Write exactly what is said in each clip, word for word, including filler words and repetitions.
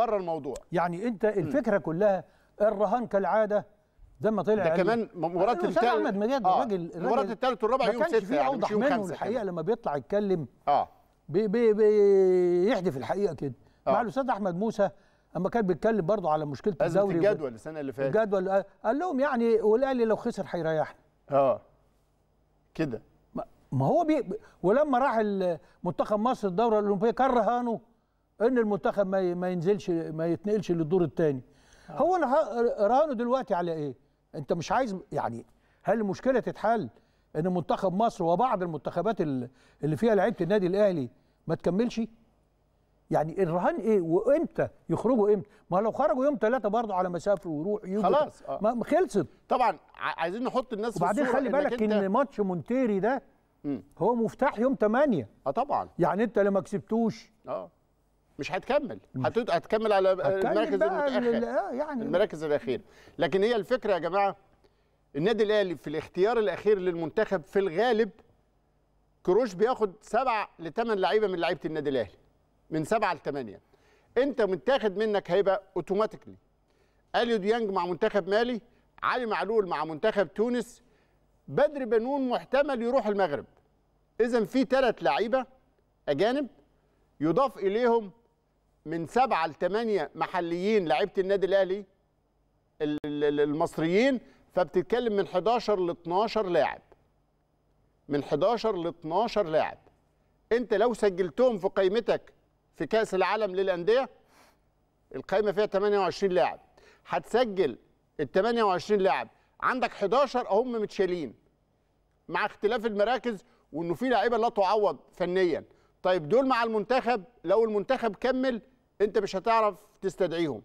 بره الموضوع. يعني انت الفكره م. كلها الرهان كالعاده ده ما طلع ده عليه. كمان مباراه الثالث احمد مجاهد الراجل المباراه الثالث والرابع يوم ستة يعني مش يوم خمسة الحقيقه لما بيطلع يتكلم اه بي بي بيحدف الحقيقه كده آه. مع الاستاذ احمد موسى اما كان بيتكلم برضه على مشكله الدوري الجدول السنه اللي فاتت الجدول قال لهم يعني والاهلي لو خسر هيريحنا اه كده ما هو بي... ولما راح منتخب مصر الدوره الاولمبيه كان رهانه ان المنتخب ما ما ينزلش ما يتنقلش للدور الثاني آه. هو رهانه دلوقتي على ايه؟ انت مش عايز يعني هل المشكله تتحل ان منتخب مصر وبعض المنتخبات اللي فيها لعيبه النادي الاهلي ما تكملش؟ يعني الرهان ايه وامتى يخرجوا امتى؟ ما لو خرجوا يوم ثلاثه برضه على مسافر وروح يجي خلاص آه. ما خلصت طبعا عايزين نحط الناس في وبعدين خلي بالك ان ماتش مونتيري ده مم. هو مفتاح يوم ثمانية اه طبعا يعني انت لو ما كسبتوش اه مش هتكمل هتت... هتكمل على المراكز المتأخر يعني المراكز الاخيره لكن هي الفكره يا جماعه النادي الاهلي في الاختيار الاخير للمنتخب في الغالب كروش بياخد سبعة لثمان لعيبه من لعيبه النادي الاهلي من سبعة لثمانية انت متاخد منك هيبقى اوتوماتيكلي اليو ديانج مع منتخب مالي علي معلول مع منتخب تونس بدر بنون محتمل يروح المغرب اذا في ثلاث لعيبه اجانب يضاف اليهم من سبعه لثمانيه محليين لعيبه النادي الاهلي المصريين فبتتكلم من حداشر ل اتناشر لاعب من حداشر ل اتناشر لاعب انت لو سجلتهم في قائمتك في كاس العالم للانديه القائمه فيها ثمانية وعشرين لاعب هتسجل ال ثمانية وعشرين لاعب عندك حداشر هم متشالين مع اختلاف المراكز وانه في لعيبه لا تعوض فنيا طيب دول مع المنتخب لو المنتخب كمل انت مش هتعرف تستدعيهم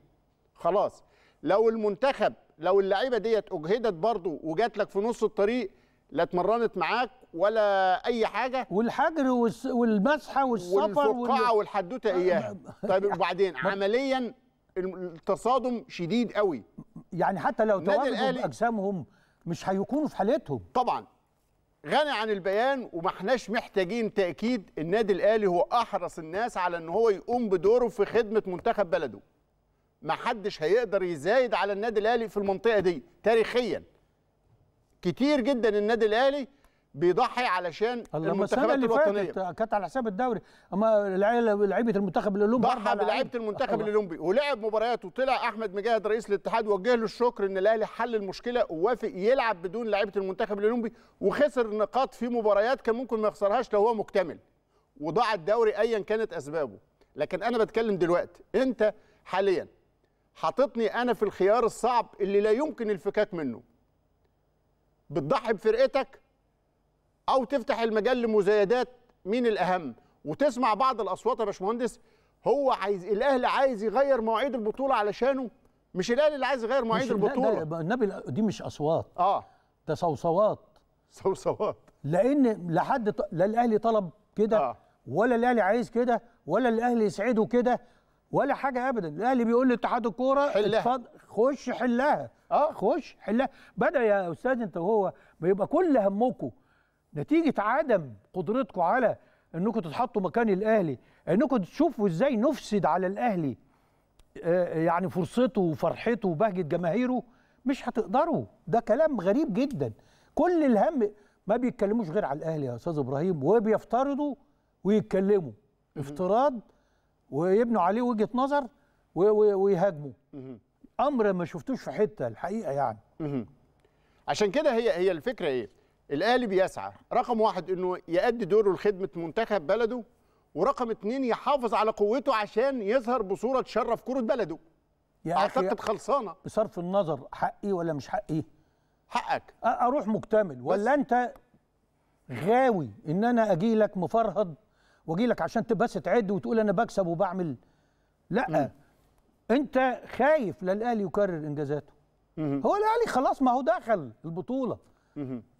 خلاص لو المنتخب لو اللعيبه ديت اجهدت برضه وجات لك في نص الطريق لا اتمرنت معاك ولا اي حاجه والحجر والمسحه والسفر والفقاعه والحدوته اياها طيب وبعدين عمليا التصادم شديد قوي يعني حتى لو توازنوا اجسامهم مش هيكونوا في حالتهم طبعا غني عن البيان وما احناش محتاجين تاكيد النادي الاهلي هو احرص الناس على ان هو يقوم بدوره في خدمه منتخب بلده ما حدش هيقدر يزايد على النادي الاهلي في المنطقه دي تاريخيا كتير جدا النادي الاهلي بيضحي علشان المنتخبات الوطنيه كانت على حساب الدوري اما لعيبه المنتخب الاولمبي ضحى بلعيبه المنتخب الاولمبي ولعب مباريات وطلع احمد مجاهد رئيس الاتحاد وجه له الشكر ان الاهلي حل المشكله ووافق يلعب بدون لعيبه المنتخب الاولمبي وخسر نقاط في مباريات كان ممكن ما يخسرهاش لو هو مكتمل وضاع الدوري ايا كانت اسبابه لكن انا بتكلم دلوقتي انت حاليا حاططني انا في الخيار الصعب اللي لا يمكن الفكاك منه بتضحي بفرقتك أو تفتح المجال لمزايدات مين الأهم وتسمع بعض الأصوات يا باشمهندس هو عايز الأهلي عايز يغير مواعيد البطولة علشانه مش الأهلي اللي عايز يغير مواعيد البطولة ده النبي دي مش أصوات اه ده صوصوات صوصوات لأن لحد ط... لا الأهلي طلب كده آه. ولا الأهلي عايز كده ولا الأهلي يسعده كده ولا حاجة أبدا الأهلي بيقول لاتحاد الكورة حلها خش حلها اه خش حلها بدأ يا أستاذ أنت وهو بيبقى كل همكم نتيجة عدم قدرتكم على انكم تتحطوا مكان الاهلي، انكم تشوفوا ازاي نفسد على الاهلي يعني فرصته وفرحته وبهجة جماهيره مش هتقدروا، ده كلام غريب جدا، كل الهم ما بيتكلموش غير على الاهلي يا استاذ ابراهيم وبيفترضوا ويتكلموا افتراض ويبنوا عليه وجهة نظر ويهاجموا. امر ما شفتوش في حتة الحقيقة يعني. عشان كده هي هي الفكرة ايه؟ الاهلي بيسعى رقم واحد انه يأدي دوره لخدمه منتخب بلده ورقم اتنين يحافظ على قوته عشان يظهر بصوره تشرف كره بلده يا اعتقد أخي خلصانه بصرف النظر حقي ولا مش حقي حقك اروح مكتمل ولا انت غاوي ان انا اجي لك مفرهد واجي لك عشان تبس تعد وتقول انا بكسب وبعمل لا مم. انت خايف لا الاهلي يكرر انجازاته مم. هو الاهلي خلاص ما هو دخل البطوله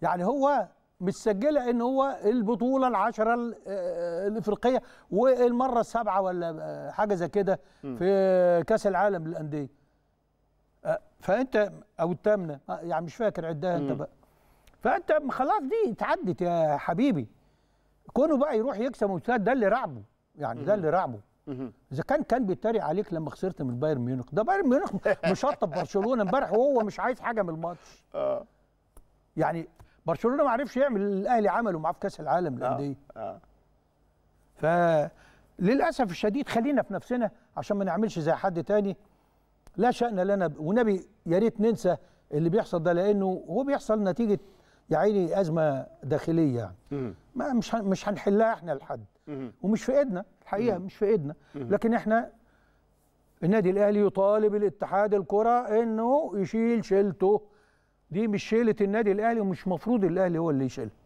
يعني هو مسجله ان هو البطوله العشره الافريقيه والمره السابعه ولا حاجه زي كده في كاس العالم للانديه. فانت او الثامنه يعني مش فاكر عدها انت بقى. فانت خلاص دي اتعدت يا حبيبي. كونه بقى يروح يكسب ويتكسب ده اللي رعبه يعني ده اللي رعبه. اذا كان كان بيتريق عليك لما خسرت من بايرن ميونخ، ده بايرن ميونخ مشطب برشلونه امبارح وهو مش عايز حاجه من الماتش. اه يعني برشلونه ما عرفش يعمل اللي الاهلي عمله معاه في كاس العالم للانديه. اه اه فللاسف الشديد خلينا في نفسنا عشان ما نعملش زي حد تاني. لا شأن لنا ونبي، يا ريت ننسى اللي بيحصل ده لانه هو بيحصل نتيجه يا عيني ازمه داخليه يعني ما مش مش هنحلها احنا لحد ومش في ايدنا الحقيقه، مش في ايدنا، لكن احنا النادي الاهلي يطالب الاتحاد الكره انه يشيل شيلته دي، مش شيله النادي الاهلي ومش مفروض الاهلي هو اللي يشيلها.